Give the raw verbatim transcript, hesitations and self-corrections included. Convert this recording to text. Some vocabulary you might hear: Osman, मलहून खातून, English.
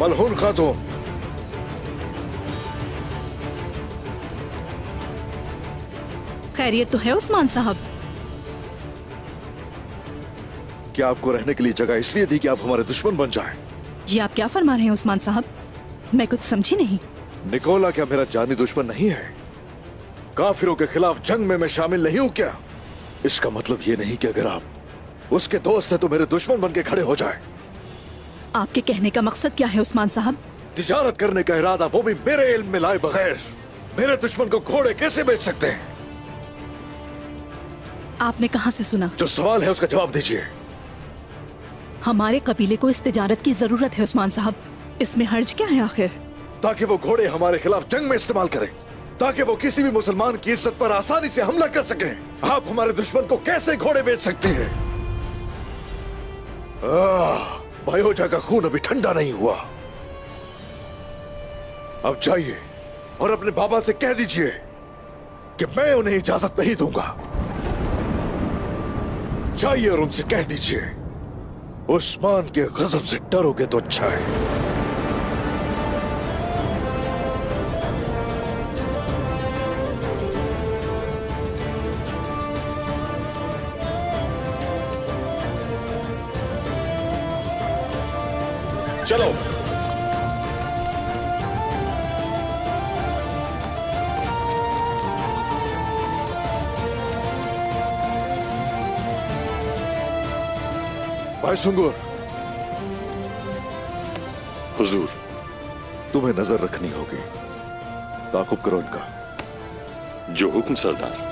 मलहून खातून, खैरियत तो है उस्मान साहब? क्या आपको रहने के लिए जगह इसलिए दी कि आप हमारे दुश्मन बन जाएं? ये आप क्या फरमा रहे हैं उस्मान साहब, मैं कुछ समझी नहीं। निकोला क्या मेरा जानी दुश्मन नहीं है? काफिरों के खिलाफ जंग में मैं शामिल नहीं हूं क्या? इसका मतलब ये नहीं कि अगर आप उसके दोस्त हैं तो मेरे दुश्मन बन के खड़े हो जाएं। आपके कहने का मकसद क्या है उस्मान साहब? तिजारत करने का इरादा, वो भी मेरे इल्म में लाए बगैर। मेरे दुश्मन को घोड़े कैसे बेच सकते हैं? आपने कहां से सुना? जो सवाल है उसका जवाब दीजिए। हमारे कबीले को इस तिजारत की जरूरत है उस्मान साहब, इसमें हर्ज क्या है आखिर? ताकि वो घोड़े हमारे खिलाफ जंग में इस्तेमाल करें, ताकि वो किसी भी मुसलमान की इज्जत पर आसानी से हमला कर सके। आप हमारे दुश्मन को कैसे घोड़े बेच सकती हैं? भायोजा का खून अभी ठंडा नहीं हुआ। अब जाइए और अपने बाबा से कह दीजिए कि मैं उन्हें इजाजत नहीं दूंगा। जाइए और उनसे कह दीजिए, उस्मान के गजब से डरोगे तो अच्छा है। चलो भाई सुंगूर। हुजूर, तुम्हें नजर रखनी होगी, ताकुब करो इनका। जो हुक्म सरदार।